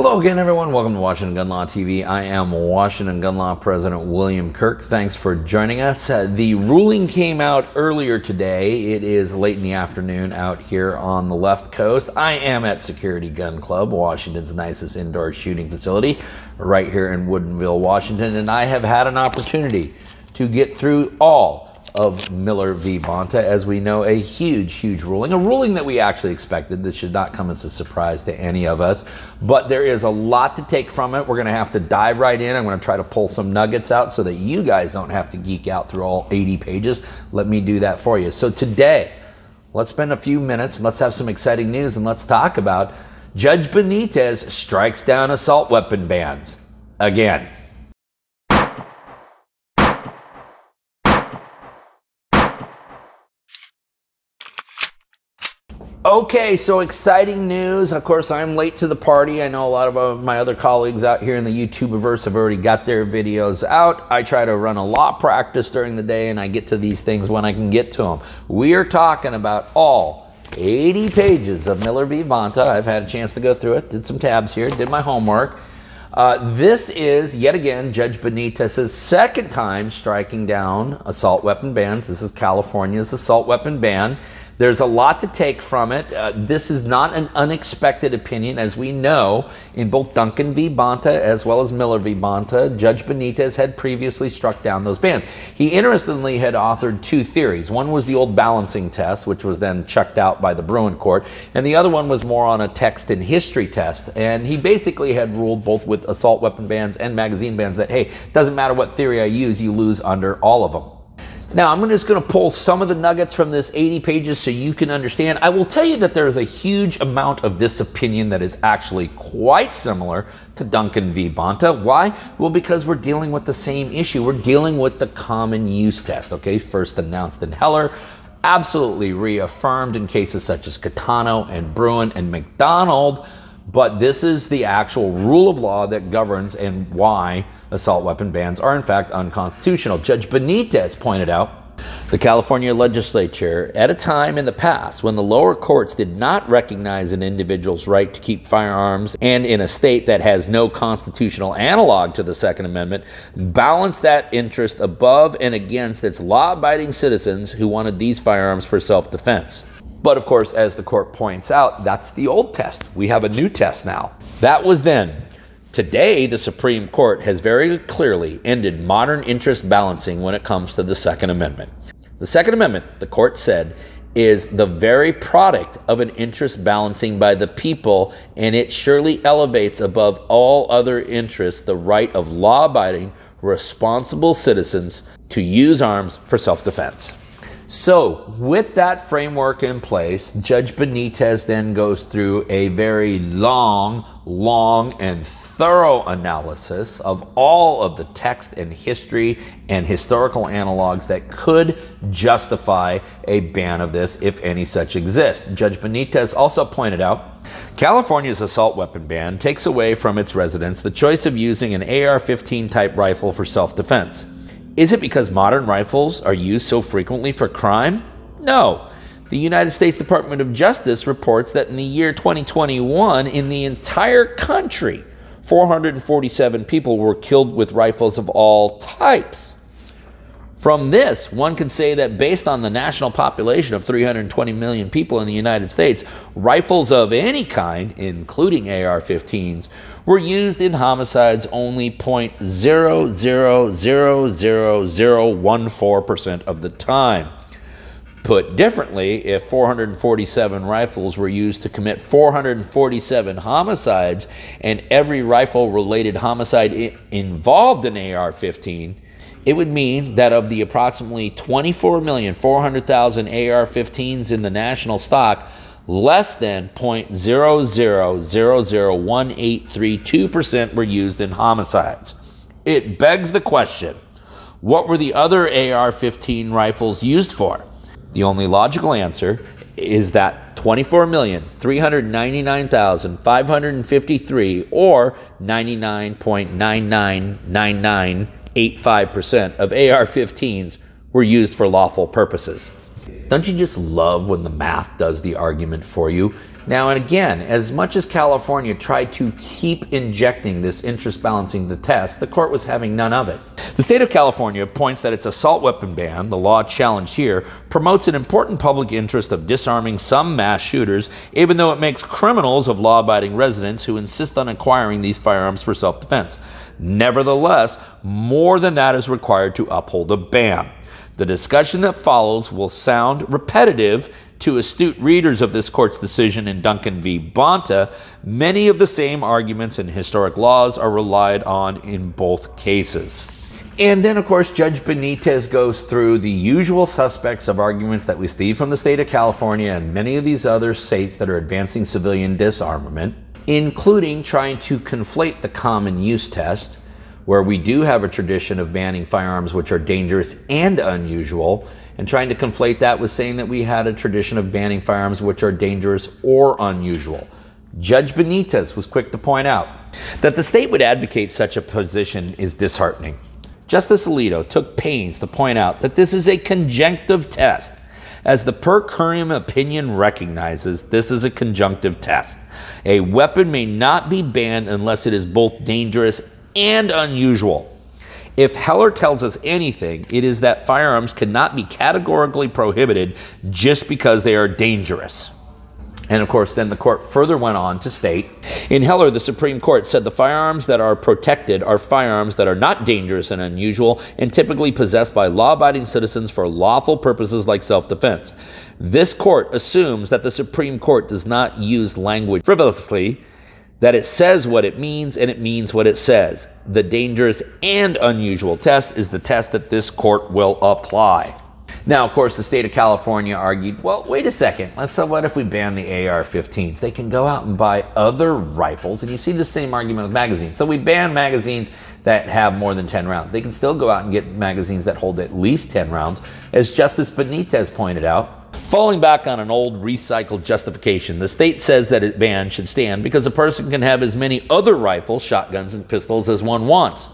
Hello again, everyone. Welcome to Washington Gun Law TV. I am Washington Gun Law President William Kirk. Thanks for joining us. The ruling came out earlier today. It is late in the afternoon out here on the left coast. I am at Security Gun Club, Washington's nicest indoor shooting facility, right here in Woodinville, Washington. And I have had an opportunity to get through all of Miller v. Bonta, as we know, a huge, huge ruling, a ruling that we actually expected. This should not come as a surprise to any of us, but there is a lot to take from it. We're going to have to dive right in. I'm going to try to pull some nuggets out so that you guys don't have to geek out through all 80 pages. Let me do that for you. So today, let's spend a few minutes and let's have some exciting news and let's talk about Judge Benitez strikes down assault weapon bans again. Okay, so exciting news. Of course, I'm late to the party. I know a lot of my other colleagues out here in the YouTubeverse have already got their videos out. I try to run a law practice during the day, and I get to these things when I can get to them. We are talking about all 80 pages of Miller v. Bonta. I've had a chance to go through it, did some tabs here, did my homework. This is, yet again, Judge Benitez's second time striking down assault weapon bans. This is California's assault weapon ban. There's a lot to take from it. This is not an unexpected opinion. As we know, in both Duncan v. Bonta as well as Miller v. Bonta, Judge Benitez had previously struck down those bans. He interestingly had authored two theories. One was the old balancing test, which was then chucked out by the Bruin court, and the other one was more on a text and history test. And he basically had ruled both with assault weapon bans and magazine bans that, hey, doesn't matter what theory I use, you lose under all of them. Now, I'm just going to pull some of the nuggets from this 80 pages so you can understand. I will tell you that there is a huge amount of this opinion that is actually quite similar to Duncan v. Bonta. Why? Well, because we're dealing with the same issue. We're dealing with the common use test, okay? First announced in Heller, absolutely reaffirmed in cases such as Catano and Bruin and McDonald. But this is the actual rule of law that governs and why assault weapon bans are in fact unconstitutional. Judge Benitez pointed out the California legislature at a time in the past when the lower courts did not recognize an individual's right to keep firearms and in a state that has no constitutional analog to the Second Amendment, balanced that interest above and against its law-abiding citizens who wanted these firearms for self-defense. But of course, as the court points out, that's the old test. We have a new test now. That was then. Today, the Supreme Court has very clearly ended modern interest balancing when it comes to the Second Amendment. The Second Amendment, the court said, is the very product of an interest balancing by the people, and it surely elevates above all other interests the right of law-abiding, responsible citizens to use arms for self-defense. So with that framework in place, Judge Benitez then goes through a very long and thorough analysis of all of the text and history and historical analogs that could justify a ban of this, if any such exist. Judge Benitez also pointed out California's assault weapon ban takes away from its residents the choice of using an AR-15 type rifle for self-defense. Is it because modern rifles are used so frequently for crime? No. The United States Department of Justice reports that in the year 2021, in the entire country, 447 people were killed with rifles of all types. From this, one can say that based on the national population of 320 million people in the United States, rifles of any kind, including AR-15s, were used in homicides only 0.0000014% of the time. Put differently, if 447 rifles were used to commit 447 homicides and every rifle-related homicide involved an AR-15, it would mean that of the approximately 24,400,000 AR-15s in the national stock, less than 0.000001832% were used in homicides. It begs the question, what were the other AR-15 rifles used for? The only logical answer is that 24,399,553 or 99.999985% of AR-15s were used for lawful purposes. Don't you just love when the math does the argument for you? Now, and again, as much as California tried to keep injecting this interest balancing the test, the court was having none of it. The state of California points that its assault weapon ban, the law challenged here, promotes an important public interest of disarming some mass shooters, even though it makes criminals of law-abiding residents who insist on acquiring these firearms for self-defense. Nevertheless, more than that is required to uphold the ban. The discussion that follows will sound repetitive to astute readers of this court's decision in Duncan v. Bonta. Many of the same arguments and historic laws are relied on in both cases. And then, of course, Judge Benitez goes through the usual suspects of arguments that we see from the state of California and many of these other states that are advancing civilian disarmament, including trying to conflate the common use test, where we do have a tradition of banning firearms which are dangerous and unusual, and trying to conflate that with saying that we had a tradition of banning firearms which are dangerous or unusual. Judge Benitez was quick to point out that the state would advocate such a position is disheartening. Justice Alito took pains to point out that this is a conjunctive test. As the per curiam opinion recognizes, this is a conjunctive test. A weapon may not be banned unless it is both dangerous and unusual. If Heller tells us anything, it is that firearms cannot be categorically prohibited just because they are dangerous. And of course, then the court further went on to state, in Heller, the Supreme Court said the firearms that are protected are firearms that are not dangerous and unusual and typically possessed by law-abiding citizens for lawful purposes like self-defense. This court assumes that the Supreme Court does not use language frivolously, that it says what it means and it means what it says. The dangerous and unusual test is the test that this court will apply. Now, of course, the state of California argued, well, wait a second, so what if we ban the AR-15s? They can go out and buy other rifles, and you see the same argument with magazines. So we ban magazines that have more than 10 rounds. They can still go out and get magazines that hold at least 10 rounds. As Justice Benitez pointed out, falling back on an old recycled justification, the state says that a ban should stand because a person can have as many other rifles, shotguns, and pistols as one wants.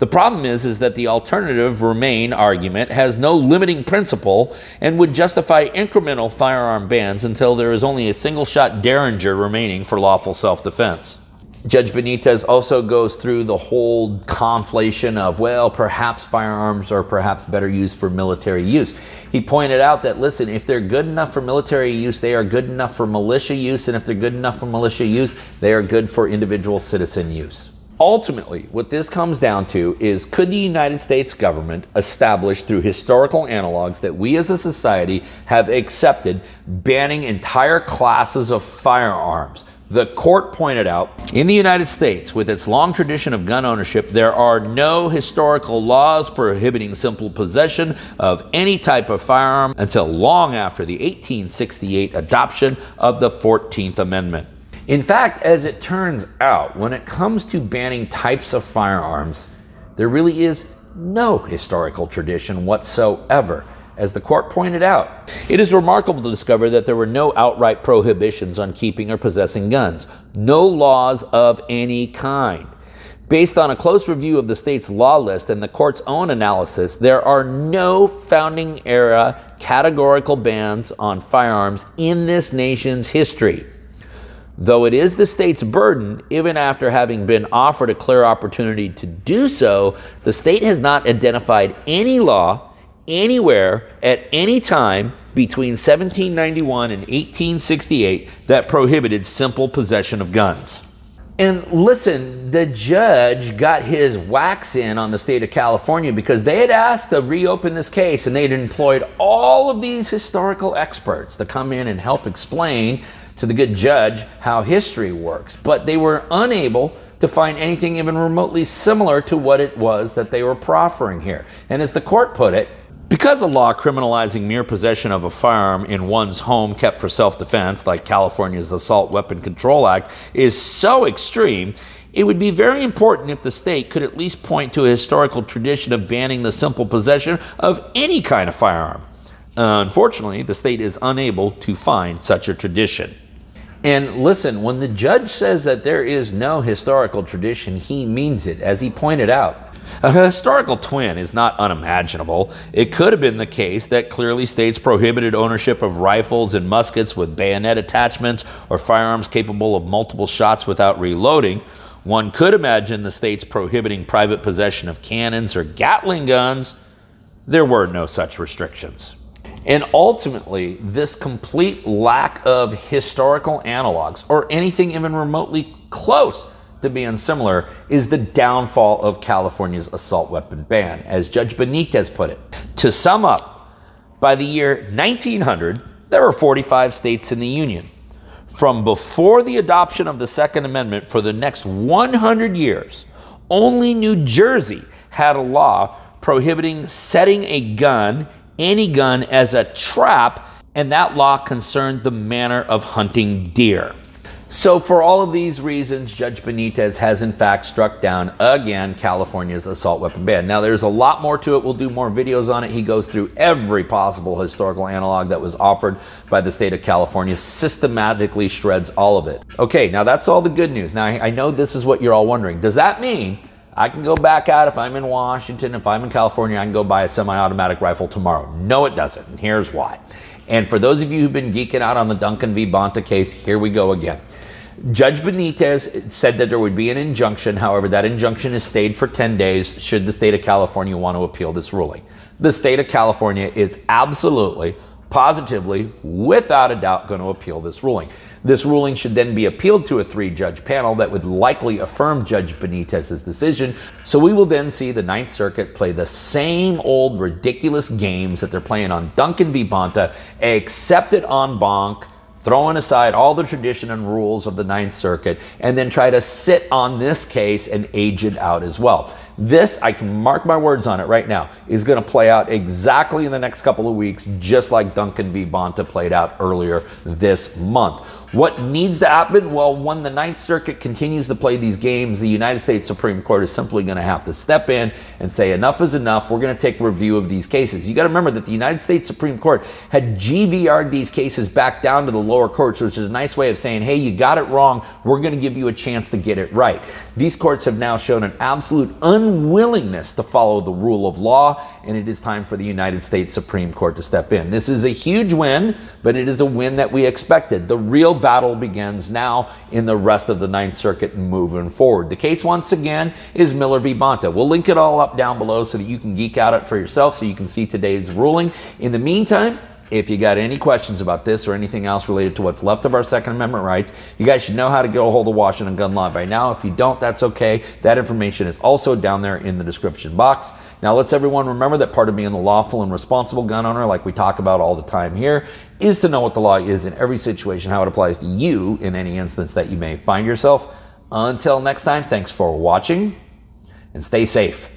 The problem is that the alternative remain argument has no limiting principle and would justify incremental firearm bans until there is only a single-shot Derringer remaining for lawful self-defense. Judge Benitez also goes through the whole conflation of, well, perhaps firearms are perhaps better used for military use. He pointed out that, listen, if they're good enough for military use, they are good enough for militia use, and if they're good enough for militia use, they are good for individual citizen use. Ultimately, what this comes down to is, could the United States government establish through historical analogs that we as a society have accepted banning entire classes of firearms? The court pointed out, in the United States, with its long tradition of gun ownership, there are no historical laws prohibiting simple possession of any type of firearm until long after the 1868 adoption of the 14th Amendment. In fact, as it turns out, when it comes to banning types of firearms, there really is no historical tradition whatsoever. As the court pointed out, it is remarkable to discover that there were no outright prohibitions on keeping or possessing guns, no laws of any kind. Based on a close review of the state's law list and the court's own analysis, there are no founding era categorical bans on firearms in this nation's history. Though it is the state's burden, even after having been offered a clear opportunity to do so, the state has not identified any law anywhere at any time between 1791 and 1868 that prohibited simple possession of guns. And listen, the judge got his wax in on the state of California because they had asked to reopen this case, and they'd employed all of these historical experts to come in and help explain to the good judge how history works, but they were unable to find anything even remotely similar to what it was that they were proffering here. And as the court put it, because a law criminalizing mere possession of a firearm in one's home kept for self-defense, like California's Assault Weapon Control Act, is so extreme, it would be very important if the state could at least point to a historical tradition of banning the simple possession of any kind of firearm. Unfortunately, the state is unable to find such a tradition. And listen, when the judge says that there is no historical tradition, he means it. As he pointed out, A historical twin is not unimaginable. It could have been the case that clearly states prohibited ownership of rifles and muskets with bayonet attachments or firearms capable of multiple shots without reloading. One could imagine the states prohibiting private possession of cannons or Gatling guns. There were no such restrictions. And ultimately, this complete lack of historical analogs or anything even remotely close to being similar is the downfall of California's assault weapon ban, as Judge Benitez put it. To sum up, by the year 1900, there were 45 states in the Union. From before the adoption of the Second Amendment for the next 100 years, only New Jersey had a law prohibiting setting a gun, any gun, as a trap, and that law concerned the manner of hunting deer. So for all of these reasons, Judge Benitez has in fact struck down again California's assault weapon ban. Now there's a lot more to it. We'll do more videos on it. He goes through every possible historical analog that was offered by the state of California, systematically shreds all of it. Okay, now that's all the good news. Now I know this is what you're all wondering. Does that mean I can go back out if I'm in Washington, if I'm in California, I can go buy a semi-automatic rifle tomorrow? No, it doesn't, and here's why. And for those of you who've been geeking out on the Duncan v. Bonta case, here we go again. Judge Benitez said that there would be an injunction. However, that injunction is stayed for 10 days should the state of California want to appeal this ruling. The state of California is absolutely, positively, without a doubt, going to appeal this ruling. This ruling should then be appealed to a 3-judge panel that would likely affirm Judge Benitez's decision. So we will then see the Ninth Circuit play the same old ridiculous games that they're playing on Duncan v. Bonta, accept it en banc, throwing aside all the tradition and rules of the Ninth Circuit, and then try to sit on this case and age it out as well. This, I can mark my words on it right now, is going to play out exactly in the next couple of weeks, just like Duncan v. Bonta played out earlier this month. What needs to happen? Well, when the Ninth Circuit continues to play these games, the United States Supreme Court is simply going to have to step in and say enough is enough. We're going to take review of these cases. You got to remember that the United States Supreme Court had GVR'd these cases back down to the lower courts, which is a nice way of saying, hey, you got it wrong. We're going to give you a chance to get it right. These courts have now shown an absolute unwillingness to follow the rule of law, and it is time for the United States Supreme Court to step in. This is a huge win, but it is a win that we expected. The real battle begins now in the rest of the Ninth Circuit moving forward. The case, once again, is Miller v. Bonta. We'll link it all up down below so that you can geek out it for yourself, so you can see today's ruling. In the meantime, if you got any questions about this or anything else related to what's left of our Second Amendment rights, you guys should know how to get a hold of Washington Gun Law by now. If you don't, that's okay. That information is also down there in the description box. Now, let's everyone remember that part of being a lawful and responsible gun owner, like we talk about all the time here, is to know what the law is in every situation, how it applies to you in any instance that you may find yourself. Until next time, thanks for watching and stay safe.